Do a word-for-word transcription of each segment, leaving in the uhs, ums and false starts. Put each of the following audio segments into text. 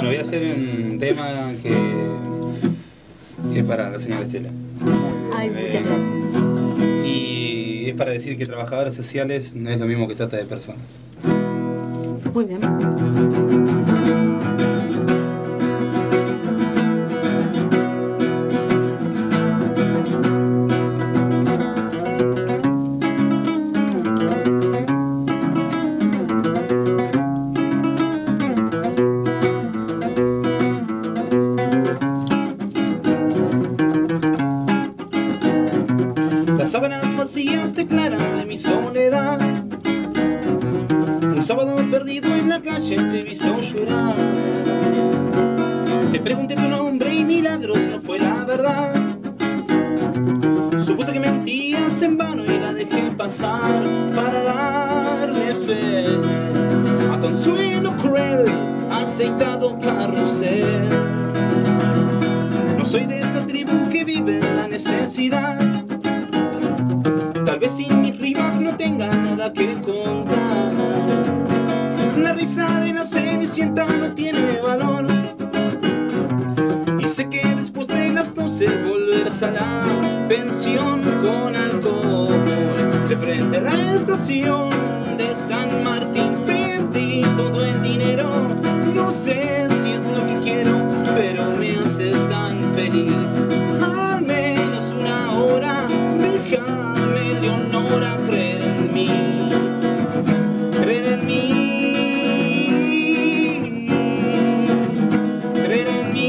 Bueno, voy a hacer un tema que, que es para la señora Estela. Ay, muchas gracias. Y es para decir que trabajadores sociales no es lo mismo que trata de personas. Muy bien. Las sábanas vacías declaran de mi soledad. Un sábado perdido en la calle te he visto llorar. Te pregunté tu nombre y milagros no fue la verdad. Supuse que mentías en vano y la dejé pasar para darle fe a tan suelo cruel, aceitado carrusel. No soy de esa tribu que vive en la necesidad. Tal vez sin mis rimas no tenga nada que contar. La risa de la Cenicienta no tiene valor. Y sé que después de las doce volverás a la pensión con alcohol. De frente a la estación de San Martín perdí todo el dinero. No sé si es lo que quiero, pero me haces tan feliz. Al menos una hora, deja. Leonora, creer en mí, creer en mí, creer en mí.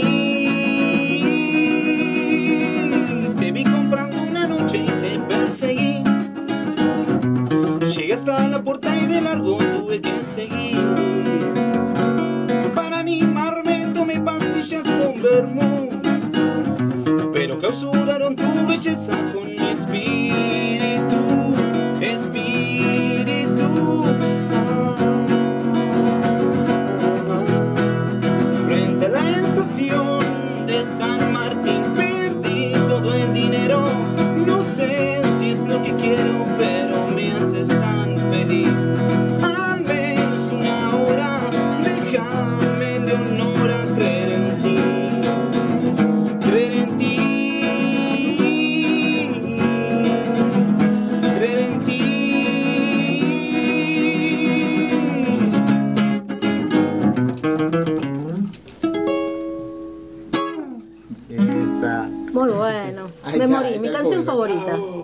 Te vi comprando una noche y te perseguí. Llegué hasta la puerta y de largo tuve que seguir. Para animarme tomé pastillas con vermú, pero clausuraron tu belleza con mi espíritu. Espíritu, frente a la estación de San Martín perdí todo el dinero. No sé si es lo que quiero, pero me haces tan feliz. Al menos una hora, déjame, Leonora, creer en ti, creer en ti. Muy bueno, me morí, mi canción favorita.